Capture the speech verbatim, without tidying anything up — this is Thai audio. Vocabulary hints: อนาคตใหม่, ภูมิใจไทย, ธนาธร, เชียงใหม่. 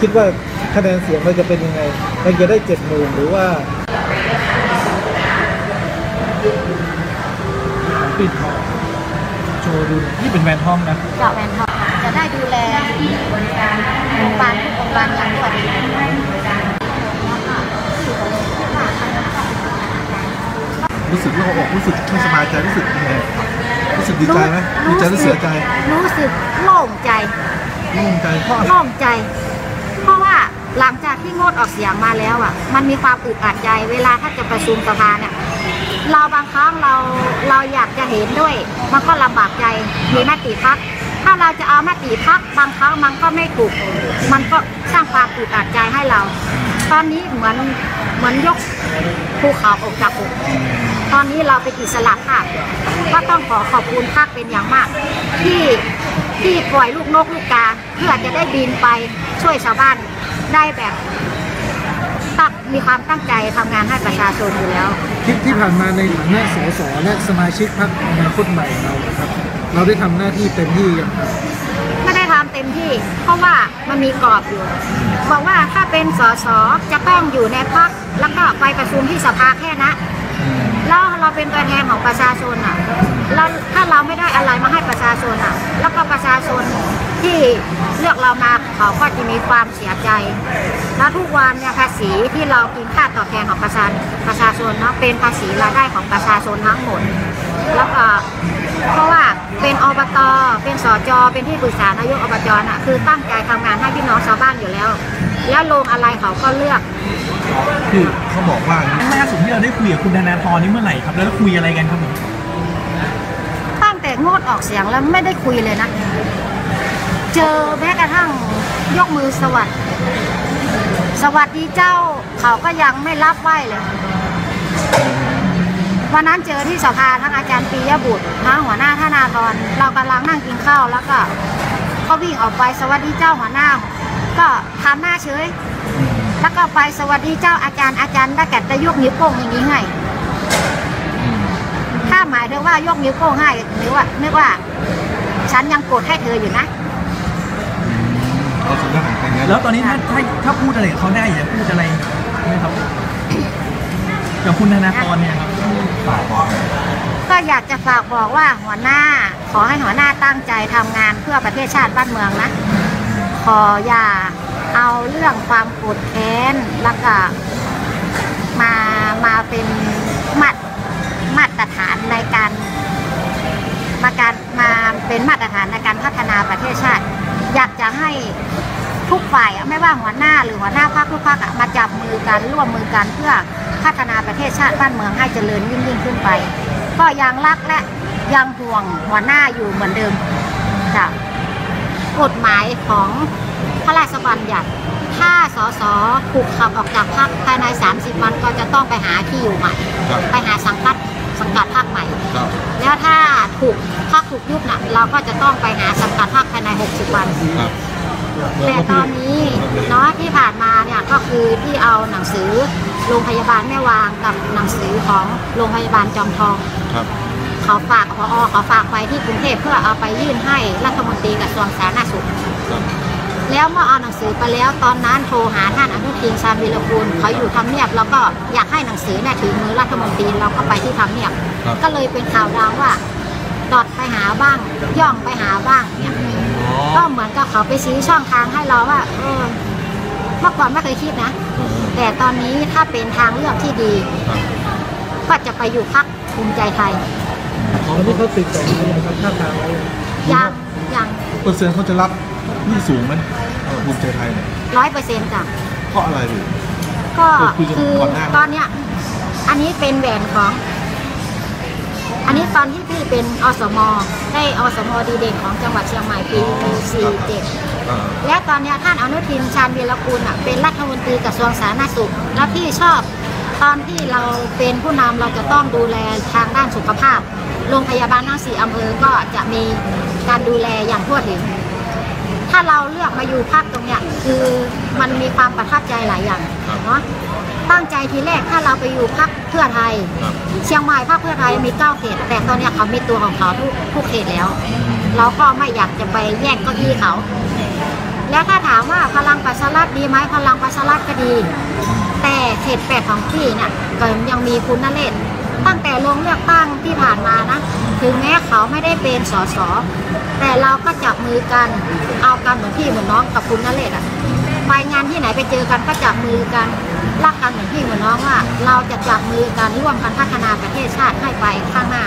คิดว่าคะแนนเสียงเราจะเป็นยังไงเราจะได้เจ็ดหมื่นหรือว่าปิดโชว์ดูนี่เป็นแหวนทองนะเจาะแหวนทองจะได้ดูแลโรงพยาบาลทุกโรงพยาบาลอย่างทั่วประเทศรู้สึกว่าเขาบอกรู้สึกไม่สบายใจรู้สึกยังไงรู้สึกดีใจไหมดีใจหรือเสียใจรู้สึกโล่งใจโล่งใจเพราะโล่งใจเพราะว่าหลังจากที่งดออกเสียงมาแล้วอ่ะมันมีความอึดอัดใจเวลาถ้าจะประชุมสภาเนี่ยเราบางครั้งเราเราอยากจะเห็นด้วยมันก็ลำบากใจมีมติพรรคถ้าเราจะเอามติพรรคบางครั้งมันก็ไม่ถูกมันก็สร้างความอึดอัดใจให้เราตอนนี้เหมือนเหมือนยกภูเขาออกจากอกตอนนี้เราเป็นอิสระภาพก็ต้องขอขอบคุณภาคเป็นอย่างมากที่ที่ปล่อยลูกนกลูกกาเพื่อจะได้บินไปช่วยชาวบ้านได้แบบตั้งมีความตั้งใจทำงานให้ประชาชนอยู่แล้วที่ที่ผ่านมาในฐานะสสและสมาชิกพรรคอนาคตใหม่เราครับเราได้ทำหน้าที่เต็มที่อย่างครับไม่ได้ทำเต็มที่เพราะว่ามันมีกรอบอยู่บอกว่าถ้าเป็นสสจะต้องอยู่ในพรรคแล้วก็ไปประชุมที่สภาแค่นั้นแล้วเราเป็นตัวแทนของประชาชนอ่ะเราถ้าเราไม่ได้อะไรมาให้ประชาชนอ่ะแล้วก็ประชาชนที่เลือกเรามาเขาก็จะมีความเสียใจและทุกวันเนี่ยภาษีที่เรากินค่าตอบแทนของประชาประชาชนเนาะเป็นภาษีรายได้ของประชาชนทั้งหมดแล้วก็เพราะว่าเป็นอบต.เป็นสจ.เป็นที่ปรึกษานายกอบจ.น่ะคือตั้งใจทำงานให้พี่น้องชาวบ้านอยู่แล้วแล้วลงอะไรเขาก็เลือกคือเขาบอกว่าล่าสุดที่เราได้คุยกับคุณธนาธรนี่เมื่อไหร่ครับแล้วคุยอะไรกันครับผมตั้งแต่งดออกเสียงแล้วไม่ได้คุยเลยนะเจอแม้กระทั่งยกมือสวัสดีสวัสดีเจ้าเขาก็ยังไม่รับไหวเลยวันนั้นเจอที่สภาทั้งอาจารย์ปียบุตรทั้งหัวหน้าธนาธรเรากำลังนั่งกินข้าวแล้วก็ก็วิ่งออกไปสวัสดีเจ้าหัวหน้าก็ทำหน้าเฉยแล้วก็ไปสวัสดีเจ้าอาจารย์อาจารย์ได้แก่จะยกนิ้วโป้งอย่างนี้ไงถ้าหมายถึงว่ายกนิ้วโป้งให้หรือว่านึกว่าฉันยังโกรธให้เธออยู่นะแล้วตอนนี้ถ้าถ้าพูดอะไรเขาได้อย่าพูดอะไรนะครับกับคุณธนาธรเนี่ยครับก็อยากจะฝากบอกว่าหัวหน้าขอให้หัวหน้าตั้งใจทำงานเพื่อประเทศชาติบ้านเมืองนะขออย่าเอาเรื่องความโกรธแค้นแล้วก็มามาเป็นมาตรมาตรฐานในการมาการมาเป็นมาตรฐานในการพัฒนาประเทศชาติอยากจะให้ทุกฝ่ายไม่ว่าหัวหน้าหรือหัวหน้าพรรคทุกพรรคมาจับมือกันร่วมมือกันเพื่อพัฒนาประเทศชาติบ้านเมืองให้เจริญยิ่งยิ่งขึ้นไปก็ยังรักและยังห่วงหัวหน้าอยู่เหมือนเดิมจ้ะกฎหมายของพระราชบัญญัติถ้าสสถูกขับออกจากพรรคภายในสามสิบวันก็จะต้องไปหาที่อยู่ใหม่ไปหาสังกัดสังกัดพรรคใหม่แล้วถ้าถูกพรรคถูกยุบน่ะเราก็จะต้องไปหาสังกัดพรรคภายในหกสิบวันแต่ตอนนี้เนาะที่ผ่านมาเนี่ยก็คือที่เอาหนังสือโรงพยาบาลแม่วางกับหนังสือของโรงพยาบาลจอมทองเขาฝากพอเขาฝากไปที่กรุงเทพเพื่อเอาไปยื่นให้รัฐมนตรีกระทรวงสาธารณสุขแล้วเมื่อเอาหนังสือไปแล้วตอนนั้นโทรหาท่านอนุทินชาญวีรกูลเขาอยู่ทำเนียบแล้วก็อยากให้หนังสือเนี่ยถึงมือรัฐมนตรีเราก็ไปที่ทำเนียบก็เลยเป็นข่าวดังว่าดอดไปหาบ้างย่องไปหาบ้างเนี่ยก็เหมือนกับเขาไปชี้ช่องทางให้เราว่าเออเมื่อก่อนไม่เคยคิดนะแต่ตอนนี้ถ้าเป็นทางเลือกที่ดีก็จะไปอยู่พรรคภูมิใจไทยตอนนี้เขาติดต่อมาอย่างท่าทางยังยังเปอร์เซ็นต์เขาจะรับนี่สูงไหมภูมิใจไทยเนี่ยร้อยเปอร์เซ็นต์จ้ะเพราะอะไรดิก็คือตอนเนี้ยอันนี้เป็นแหวนของอันนี้ตอนที่พี่เป็นอสม.ได้อสม.ดีเด่นของจังหวัดเชียงใหม่ปี สี่เจ็ด และตอนนี้ท่านอนุทินชาญวีรกูลอ่ะเป็นรัฐมนตรีกระทรวงสาธารณสุขแล้วพี่ชอบตอนที่เราเป็นผู้นำเราจะต้องดูแลทางด้านสุขภาพโรงพยาบาลทั้งสี่อำเภอก็จะมีการดูแลอย่างทั่วถึงถ้าเราเลือกมาอยู่ภาคตรงเนี้ยคือมันมีความประทับใจหลายอย่างเนาะตั้งใจทีแรกถ้าเราไปอยู่พรรคเพื่อไทยเชียงใหม่พรรคเพื่อไทยมีเก้าเขตแต่ตอนนี้เขามีตัวของเขาทุกเขตแล้วเราก็ไม่อยากจะไปแย่งเก้าอี้เขา แล้วถ้าถามว่าพลังประชารัฐดีไหมพลังประชารัฐก็ดีแต่เขตแปดของพี่เนี่ยก็ยังมีคุณนเรศตั้งแต่ลงเลือกตั้งที่ผ่านมานะถึงแม้เขาไม่ได้เป็นสสแต่เราก็จับมือกันเอากันเหมือนพี่เหมือนน้องกับคุณนเรศอ่ะไปงานที่ไหนไปเจอกันก็จับมือกันรักกันเหมือนพี่เหมือนน้องว่าเราจะจับมือกันร่วมกันพัฒนาประเทศชาติให้ไปข้างหน้า